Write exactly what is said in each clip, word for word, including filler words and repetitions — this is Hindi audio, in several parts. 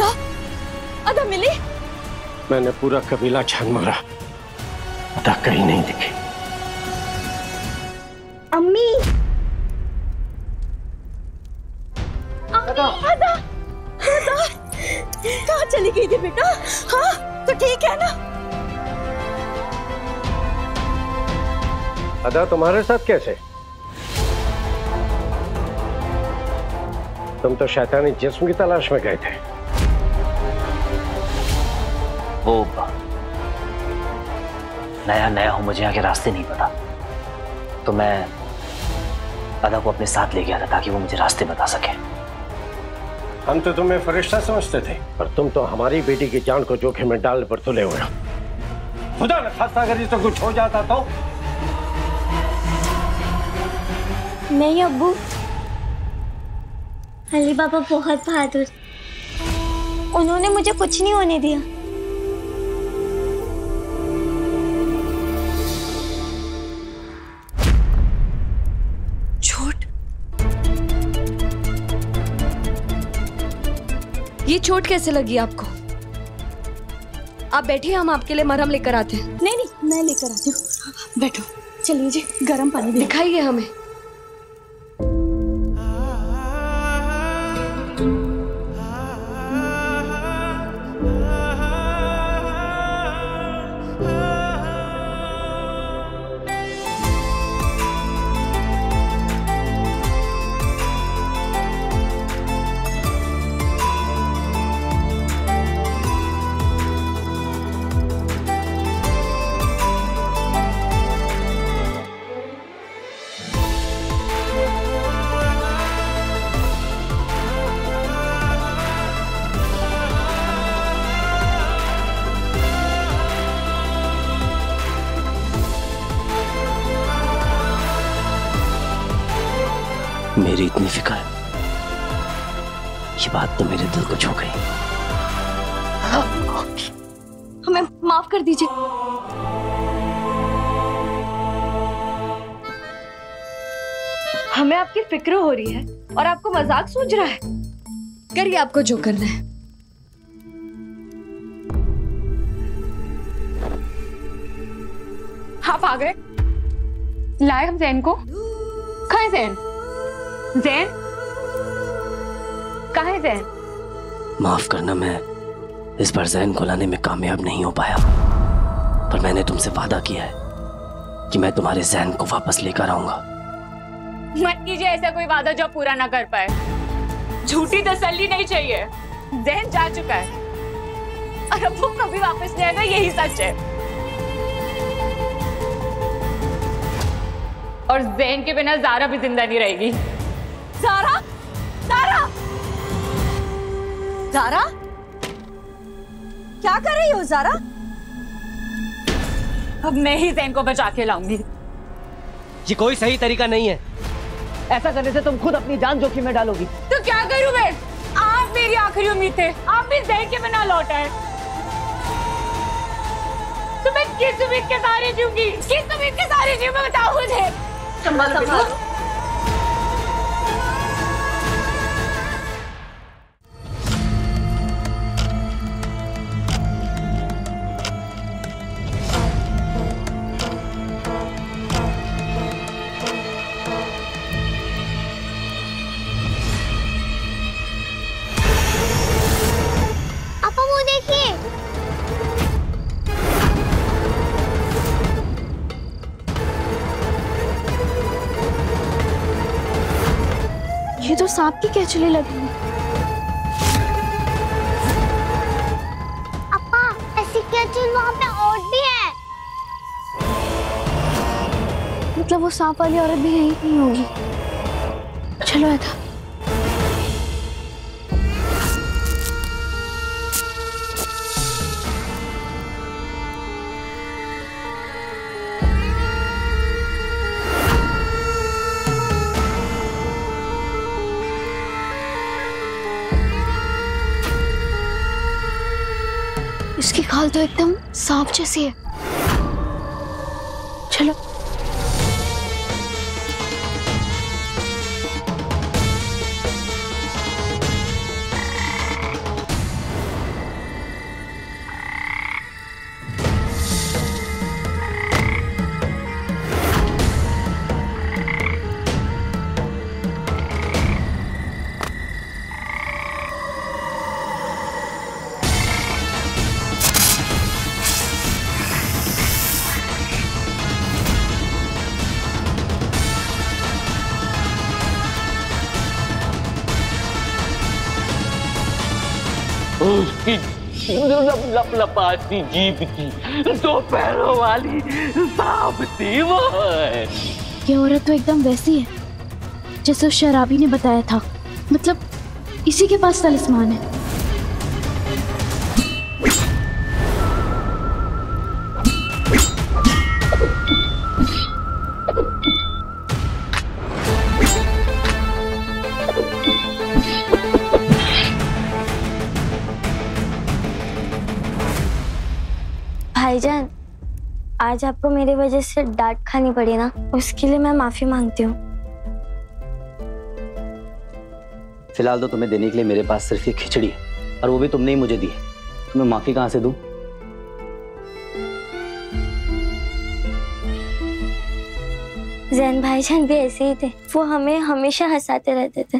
आधा आधा मिली? मैंने पूरा कबीला छान मारा, आधा कहीं नहीं दिखी। अम्मी, आधा, आधा, आधा, कहाँ चली गई थी बेटा? हाँ, तो ठीक है ना? आधा तुम्हारे साथ कैसे? तुम तो शैतानी जिस्म की तलाश में गए थे। वो नया नया हूं, मुझे यहाँ के रास्ते नहीं पता, तो मैं आधा को अपने साथ ले गया था ताकि वो मुझे रास्ते बता सके। हम तो तुम्हें फरिश्ता समझते थे, पर तुम तो हमारी बेटी की जान को जोखिम में डालने पर तुले हुए हो। खुदा न खास्ता अगर ये तो कुछ हो जाता तो। नहीं अब्बू, अली बाबा बहुत बहादुर, उन्होंने मुझे कुछ नहीं होने दिया। छोट, ये चोट कैसे लगी आपको? आप बैठिए, हम आपके लिए मरहम लेकर आते हैं। नहीं नहीं, मैं लेकर आती हूँ, बैठो। चलिए जी, गर्म पानी दिखाइए हमें। मेरी इतनी फिक्र, ये बात तो मेरे दिल को छू गई। हमें माफ कर दीजिए। हमें आपकी फिक्र हो रही है और आपको मजाक सूझ रहा है। करिए आपको जो करना है। आप आ गए, लाए हम ज़ैन को। कहाँ है ज़ैन? ज़ैन कहाँ है? ज़ैन, माफ करना, मैं इस बार ज़ैन को लाने में कामयाब नहीं हो पाया, पर मैंने तुमसे वादा किया है कि मैं तुम्हारे ज़ैन को वापस लेकर आऊंगा। मत कीजिए ऐसा कोई वादा जो पूरा ना कर पाए। झूठी तसल्ली नहीं चाहिए। ज़ैन जा चुका है और अब वो कभी वापस नहीं आएगा, यही सच है। और ज़ैन के बिना ज़ारा भी जिंदा नहीं रहेगी। ज़ारा, ज़ारा, ज़ारा, क्या कर रही हो ज़ारा? अब मैं ही ज़ैन को बचा के लाऊंगी। ये कोई सही तरीका नहीं है, ऐसा करने से तुम खुद अपनी जान जोखिम में डालोगी। तो क्या करूं मैं? आप मेरी आखिरी उम्मीद थे, आप भी ज़ैन के बिना लौट आए, तो मैं किस उम्मीद के सहारे जीऊंगी? किस उम्मीद के सहारे जीऊं? मैं बताऊं मुझे। संभाल संभाल। तो सांप की कैचली लगी। अपा, ऐसी कैचल वहाँ पे और भी है। मतलब वो सांप वाली औरत भी यहीं नहीं होगी। चलो आधा, इसकी खाल तो एकदम सांप जैसी है। चलो लब लब लपाती जीप थी, दो पैरों वाली सांप थी वो। ये औरत तो एकदम वैसी है जैसे उस शराबी ने बताया था, मतलब इसी के पास तलिस्मान है। भाईजान, आज आपको मेरी वजह से डांट खानी पड़ी ना, उसके लिए मैं माफी मांगती हूँ। फिलहाल तो तुम्हें देने के लिए मेरे पास सिर्फ ये खिचड़ी है, और वो भी तुमने ही मुझे दी है, तो मैं माफी कहाँ से दूँ? ज़ैन भाईजान भी ऐसे ही थे, वो हमें हमेशा हंसाते रहते थे।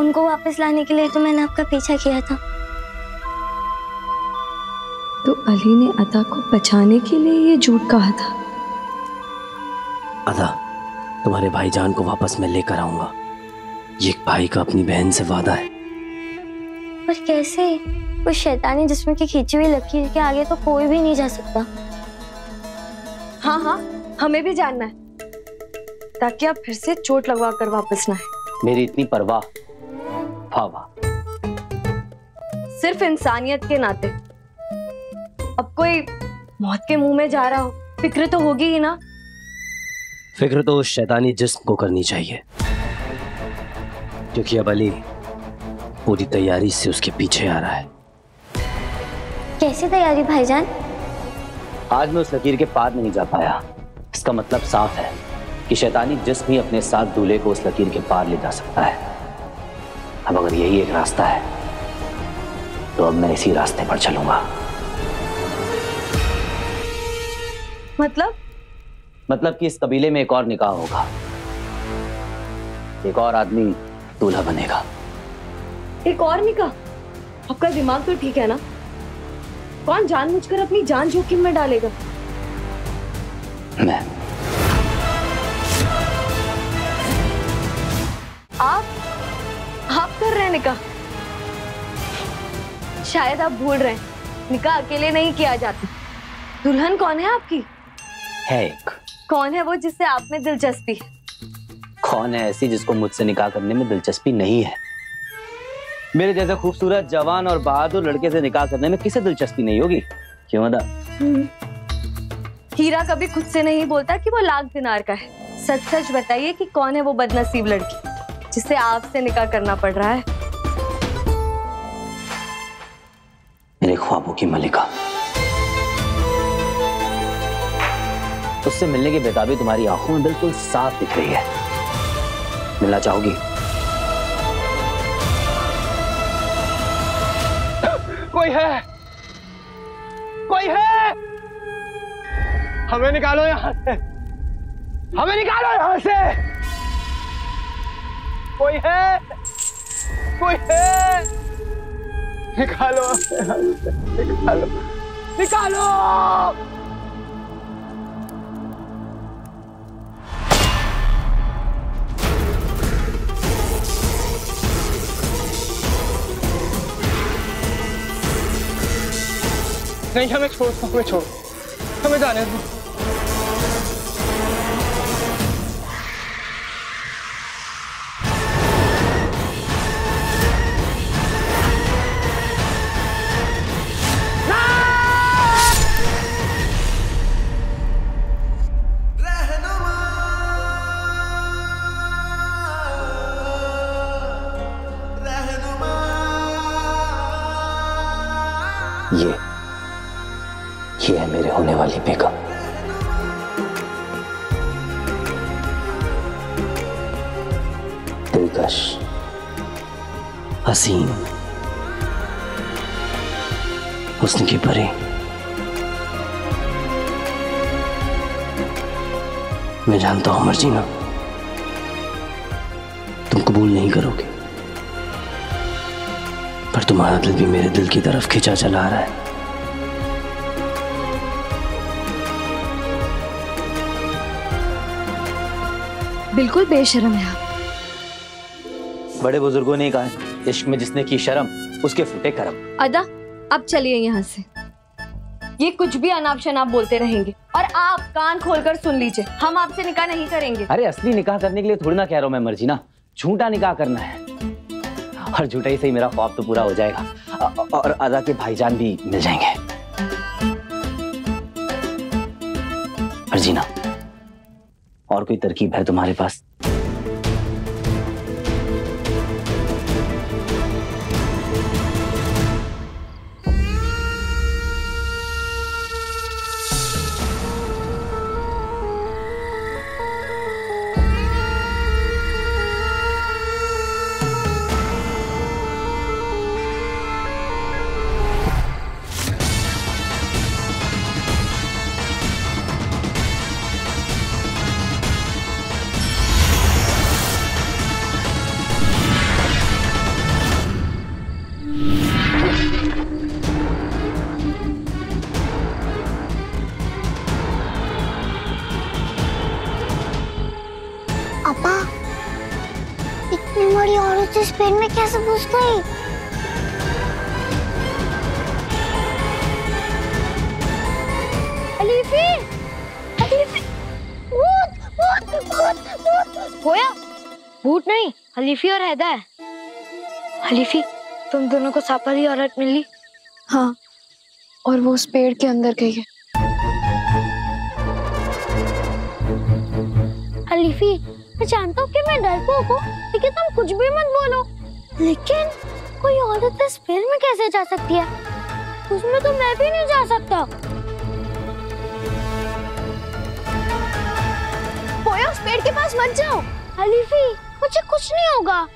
उनको वापस लाने के लिए तो मैंने आपका पीछा किया था। तो अली ने आधा को बचाने के लिए ये झूठ कहा था। आधा, तुम्हारे भाईजान को वापस मैं लेकर आऊंगा, ये भाई का अपनी बहन से वादा है। पर कैसे? वो शैतानी जिसमें की खींची हुई लकीर के आगे तो कोई भी नहीं जा सकता। हाँ हाँ, हमें भी जानना है, ताकि आप फिर से चोट लगवा कर वापस ना आए। मेरी इतनी परवाह, फावा। सिर्फ इंसानियत के नाते अब कोई मौत के मुंह में जा रहा हो, फिक्र तो होगी ही ना। फिक्र तो उस शैतानी जिस्म को करनी चाहिए, क्योंकि अब अली पूरी तैयारी से उसके पीछे आ रहा है। कैसी तैयारी भाईजान? आज मैं उस लकीर के पार नहीं जा पाया, इसका मतलब साफ है कि शैतानी जिस्म ही अपने साथ दूल्हे को उस लकीर के पार ले जा सकता है। अब अगर यही एक रास्ता है तो अब मैं इसी रास्ते पर चलूंगा। मतलब मतलब कि इस कबीले में एक और निकाह होगा, एक और आदमी दूल्हा बनेगा। एक और निकाह? आपका दिमाग तो ठीक है ना, कौन जानबूझकर अपनी जान जोखिम में डालेगा? मैं। आप आप कर रहे हैं निकाह? शायद आप भूल रहे हैं, निकाह अकेले नहीं किया जाता। दुल्हन कौन है आपकी? है एक। कौन है वो जिससे आप में दिलचस्पी? कौन है ऐसी जिसको मुझसे निकाह करने में दिलचस्पी नहीं है? मेरे जैसे खूबसूरत, जवान और बहादुर लड़के से निकाह करने में किसे दिलचस्पी नहीं होगी? क्यों अदा? हीरा कभी खुद से नहीं बोलता कि वो लाख दिनार का है। सच सच बताइए कि कौन है वो बदनसीब लड़की जिससे आपसे निकाह करना पड़ रहा है? मेरे ख्वाबों की मलिका। उससे मिलने की बेताबी तुम्हारी आंखों में बिल्कुल साफ दिख रही है। मिलना चाहोगी? कोई है, कोई है, हमें निकालो यहाँ से, हमें निकालो यहाँ से। कोई है, कोई है, निकालो, निकालो, निकालो। नहीं, हमें छोड़, हमें छोड़, हमें जाने दो। ये ये है मेरे होने वाली बेगम। दिलकश, हसीन, हुस्न की परी, मैं जानता हूं मर्जीना, तुम कबूल नहीं करोगे, पर तुम्हारा दिल भी मेरे दिल की तरफ खिंचा चला आ रहा है। बिल्कुल बेशर्म है आप। बड़े बुजुर्गों ने कहा है इश्क में जिसने की शर्म उसके फूटे करम। अदा अब चलिए यहाँ से, ये कुछ भी अनाप शनाप बोलते रहेंगे और आप कान खोलकर सुन लीजिए, हम आपसे निकाह नहीं करेंगे। अरे असली निकाह करने के लिए थोड़ी ना कह रहा हूँ मैं मर्जीना, झूठा निकाह करना है और झूठा ही सही मेरा ख्वाब तो पूरा हो जाएगा और अदा के भाईजान भी मिल जाएंगे। मर्जीना और कोई तरकीब है तुम्हारे पास? स्पेन में कैसे घुस गई? अलीफी, अलीफी, भूत, भूत, भूत, भूत। होया? भूत नहीं, अलीफी और हैदा है। अलीफी, तुम दोनों को सांप वाली औरत मिली? हाँ, और वो उस पेड़ के अंदर गई है। अलीफी, मैं जानता हूँ कि मैं डरपोक हूँ, लेकिन तुम कुछ भी मत बोलो। लेकिन कोई औरत इस पेड़ में कैसे जा सकती है? उसमें तो मैं भी नहीं जा सकता। पोया, उस पेड़ के पास मत जाओ। अलीफी, मुझे कुछ नहीं होगा।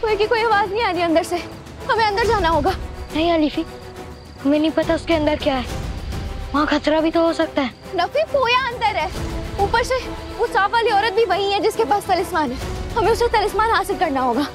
कोई की कोई आवाज नहीं आ रही अंदर से, हमें अंदर जाना होगा। नहीं अलीफी, हमें नहीं पता उसके अंदर क्या है, वहाँ खतरा भी तो हो सकता है। नफी, पोया अंदर है, ऊपर से वो सांप वाली औरत भी वही है जिसके पास तलिस्मान है, हमें उसे तलिस्मान हासिल करना होगा।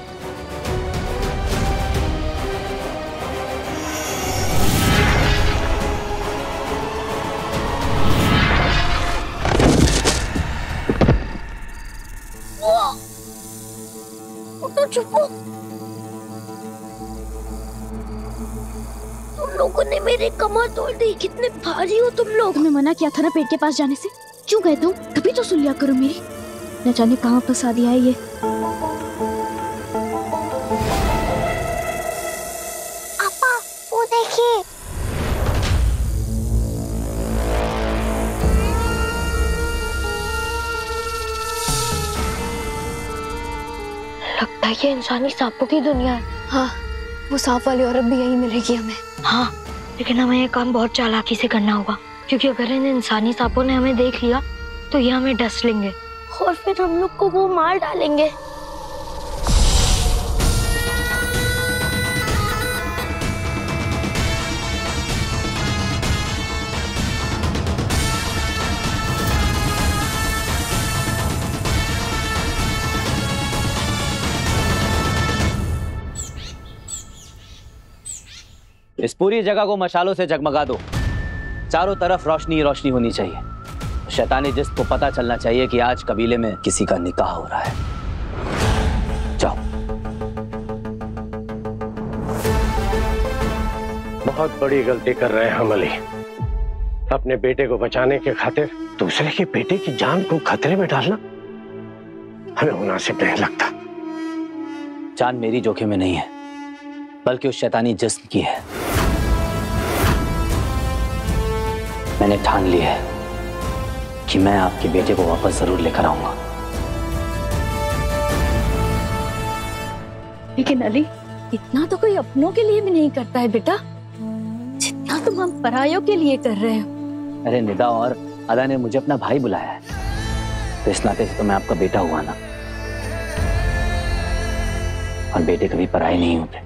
तुम लोगों ने मेरे कमर तोड़ दी, कितने भारी हो तुम लोग। तुमने मना किया था ना पेड़ के पास जाने से, क्यों गए तुम? तभी तो सुन लिया करो मेरी, न जाने कहाँ फंसा दिया है ये। आपा, वो देखिए। लगता है ये इंसानी सांपों की दुनिया है। हाँ, वो सांप वाली औरत भी यही मिलेगी हमें। हाँ, लेकिन हमें ये काम बहुत चालाकी से करना होगा, क्योंकि अगर इन इंसानी सांपों ने हमें देख लिया तो ये हमें डस लेंगे और फिर हम लोग को वो मार डालेंगे। इस पूरी जगह को मशालों से जगमगा दो, चारों तरफ रोशनी रोशनी होनी चाहिए। शैतानी जिस्म को पता चलना चाहिए कि आज कबीले में किसी का निकाह हो रहा है। जाओ। बहुत बड़ी गलती कर रहे हैं हम अली, अपने बेटे को बचाने के खातिर दूसरे के बेटे की जान को खतरे में डालना हमें मुनासिब नहीं लगता। जान मेरी जोखिम में नहीं है, बल्कि उस शैतानी जिस्म की है। मैंने ठान लिया है कि मैं आपके बेटे को वापस जरूर लेकर आऊंगा। लेकिन अली, इतना तो कोई अपनों के लिए भी नहीं करता है बेटा, जितना तुम हम परायों के लिए कर रहे हो। अरे निदा और अदा ने मुझे अपना भाई बुलाया है, तो इस नाते से तो मैं आपका बेटा हुआ ना। और बेटे कभी पराए नहीं होते।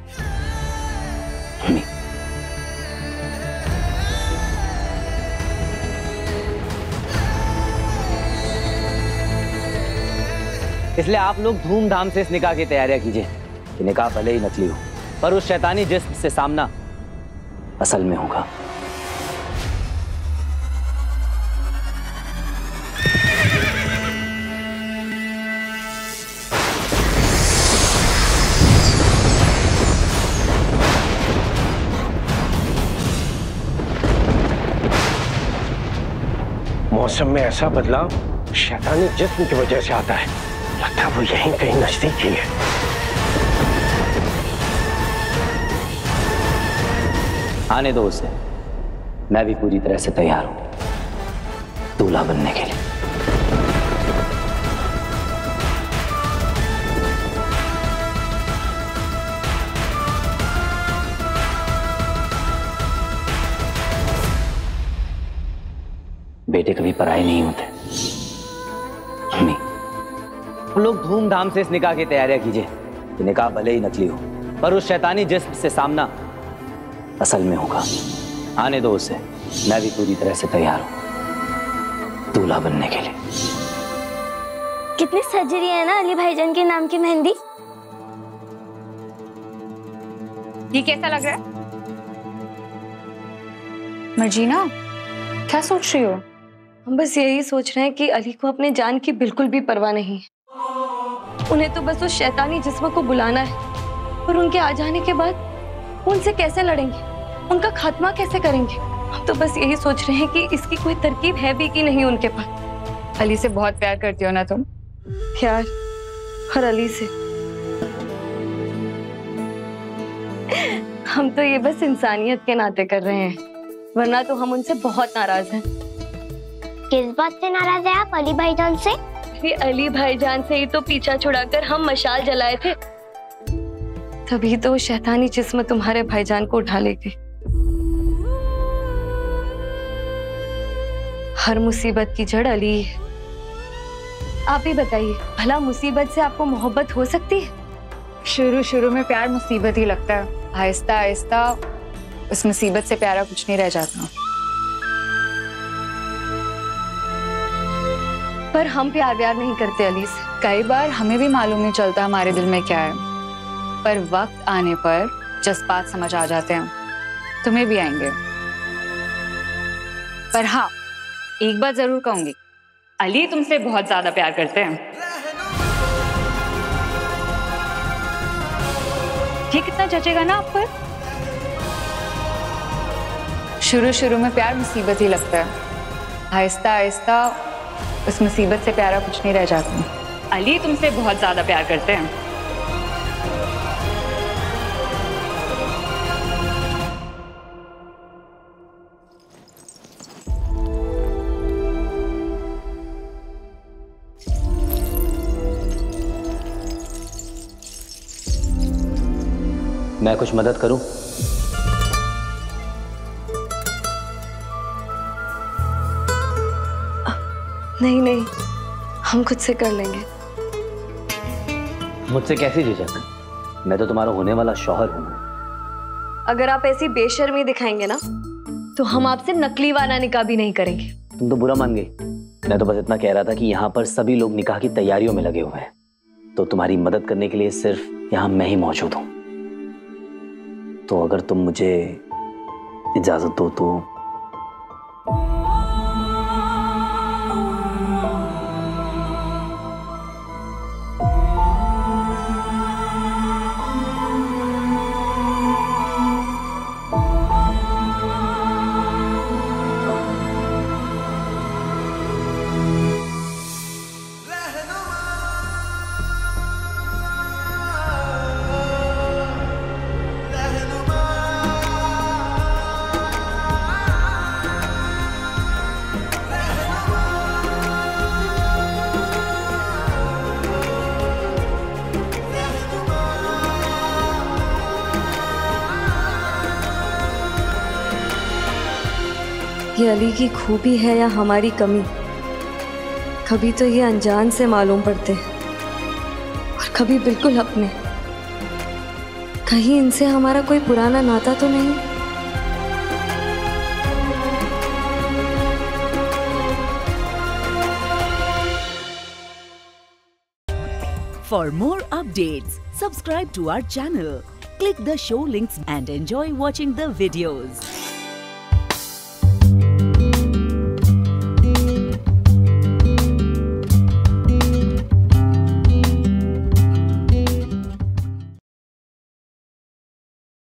इसलिए आप लोग धूमधाम से इस निकाह की तैयारियां कीजिए कि निकाह भले ही नकली हो पर उस शैतानी जिस्म से सामना असल में होगा। मौसम में ऐसा बदलाव शैतानी जिस्म की वजह से आता है। लगता है वो यहीं कहीं नजदीक ही है। आने दो उसे, मैं भी पूरी तरह से तैयार हूं दूल्हा बनने के लिए। बेटे कभी पराए नहीं होते। नहीं। लोग धूमधाम से इस निकाह की तैयारियां कीजिए कि निकाह भले ही नकली हो पर उस शैतानी जिस्म से सामना असल में होगा। आने दो उसे, मैं भी पूरी तरह से तैयार हूं दूल्हा बनने के लिए। कितनी सजरी है ना अली भाईजान के नाम की मेहंदी। ये कैसा लग रहा है मर्जीना? क्या सोच रही हो? हम बस यही सोच रहे हैं कि अली को अपने जान की बिल्कुल भी परवाह नहीं है। उन्हें तो बस उस शैतानी जिस्म को बुलाना है। और उनके आ जाने के बाद वो उनसे कैसे लड़ेंगे, उनका खात्मा कैसे करेंगे? हम तो बस यही सोच रहे हैं कि इसकी कोई तरकीब है भी कि नहीं उनके पास। अली से बहुत प्यार करती हो ना तुम? प्यार हर अली से? हम तो ये बस इंसानियत के नाते कर रहे हैं, वरना तो हम उनसे बहुत नाराज हैं। किस बात से नाराज है आप अली भाईजान से? अरे अली भाईजान से ही तो पीछा छुड़ाकर हम मशाल जलाए थे, तभी तो शैतानी जिस्म तुम्हारे भाईजान को उठा ले गई। हर मुसीबत की जड़ अली है। आप ही बताइए, भला मुसीबत से आपको मोहब्बत हो सकती है? शुरू शुरू में प्यार मुसीबत ही लगता है, आहिस्ता आहिस्ता उस मुसीबत से प्यारा कुछ नहीं रह जाता। पर हम प्यार व्यार नहीं करते अली से। कई बार हमें भी मालूम नहीं चलता हमारे दिल में क्या है, पर वक्त आने पर जज्बात समझ आ जाते हैं। तुम्हें भी आएंगे। पर हाँ, एक बात जरूर कहूंगी, अली तुमसे बहुत ज्यादा प्यार करते हैं। ये कितना जचेगा ना आप पर। शुरू शुरू में प्यार मुसीबत ही लगता है, आहिस्ता आहिस्ता उस मुसीबत से प्यारा कुछ नहीं रह जाता। अली तुमसे बहुत ज्यादा प्यार करते हैं। मैं कुछ मदद करूं? नहीं नहीं, हम खुद से कर लेंगे। मुझसे कैसी झिझक? मैं तो तुम्हारा होने वाला शौहर हूँ। अगर आप ऐसी बेशर्मी दिखाएंगे ना तो हम आपसे नकली वाला निकाह भी नहीं करेंगे। तुम तो बुरा मान गई। मैं तो बस इतना कह रहा था कि यहाँ पर सभी लोग निकाह की तैयारियों में लगे हुए हैं, तो तुम्हारी मदद करने के लिए सिर्फ यहाँ मैं ही मौजूद हूँ। तो अगर तुम मुझे इजाजत दो तो ये अली की खूबी है या हमारी कमी, कभी तो ये अनजान से मालूम पड़ते हैं और कभी बिल्कुल अपने। कहीं इनसे हमारा कोई पुराना नाता तो नहीं? For more updates, subscribe to our channel, click the show links and enjoy watching the videos.